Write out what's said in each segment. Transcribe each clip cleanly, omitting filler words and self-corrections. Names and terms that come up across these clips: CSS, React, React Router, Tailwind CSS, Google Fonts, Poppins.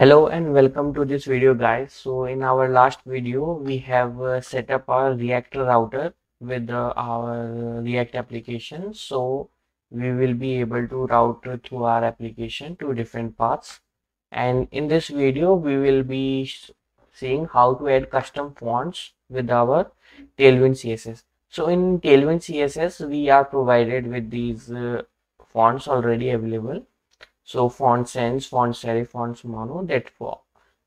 Hello and welcome to this video, guys. So in our last video we have set up our React router with our React application, so we will be able to route through our application to different paths. And in this video we will be seeing how to add custom fonts with our Tailwind CSS. So in Tailwind CSS we are provided with these fonts already available. So font sans, font serif, fonts mono, that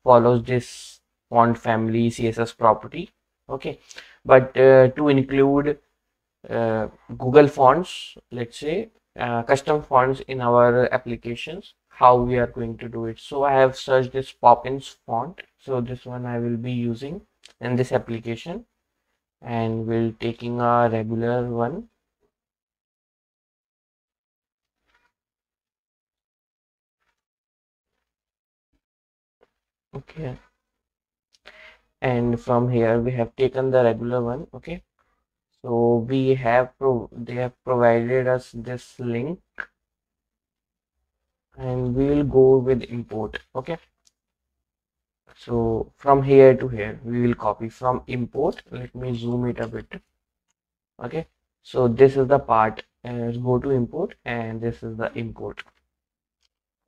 follows this font family CSS property. Okay, but to include Google fonts, let's say custom fonts in our applications, how we are going to do it. So I have searched this Poppins font. So this one I will be using in this application, and we'll taking a regular one. Okay, and from here we have taken the regular one. Okay, so we have they have provided us this link, and we will go with import. Okay, so from here to here we will copy from import. Let me zoom it a bit. Okay, so this is the part, and go to import, and this is the import.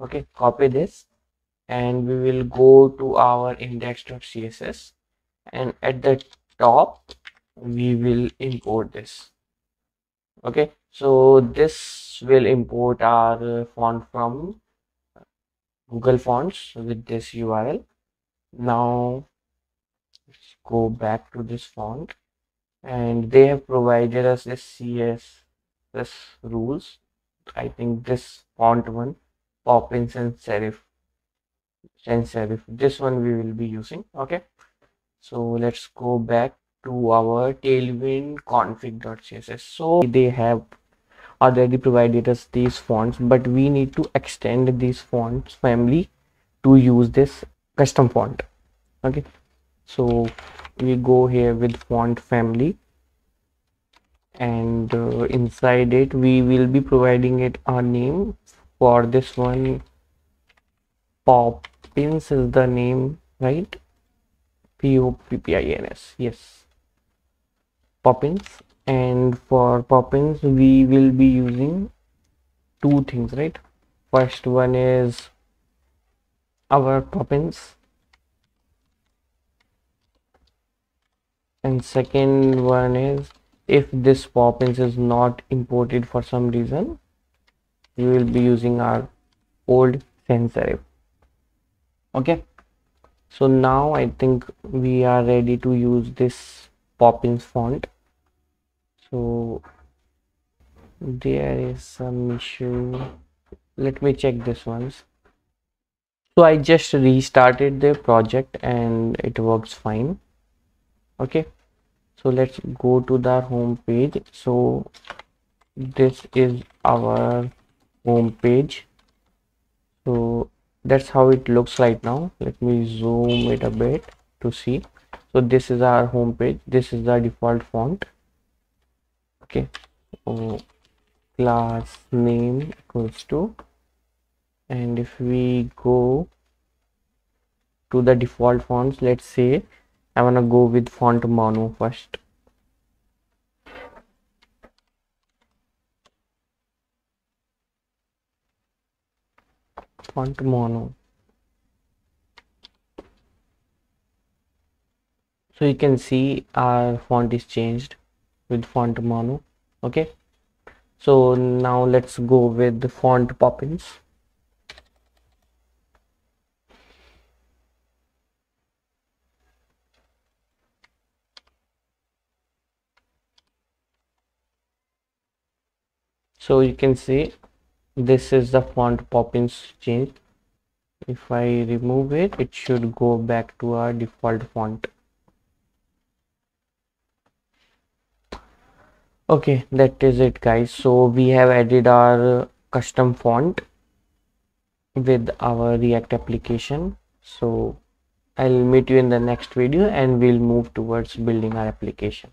Okay, copy this, and we will go to our index.css, and at the top we will import this. Okay, so this will import our font from Google Fonts with this URL. Now let's go back to this font, and they have provided us this CSS rules. I think this font one, Poppins and Serif. This one we will be using. Okay, so let's go back to our Tailwind config.css. so they have already provided us these fonts, but we need to extend these fonts family to use this custom font. Okay, so we go here with font family, and inside it we will be providing it a name. For this one, Poppins is the name, right? P-O-P-P-I-N-S. Yes, Poppins. And for Poppins we will be using two things, right? First one is our Poppins, and second one is, if this Poppins is not imported for some reason, we will be using our old sans serif. Okay, so now I think we are ready to use this Poppins font. So there is some issue. Let me check this once. So I just restarted the project and it works fine. Okay, so let's go to the home page. So this is our home page. So that's how it looks right now. Let me zoom it a bit to see. So this is our home page. This is the default font. Okay, so class name equals to, and if we go to the default fonts, let's say I want to go with font mono first. Font mono. So you can see our font is changed with font mono. Okay, so now let's go with the font Poppins. So you can see this is the font Poppins change. If I remove it, it should go back to our default font. Okay, that is it, guys. So we have added our custom font with our React application. So I'll meet you in the next video, and we'll move towards building our application.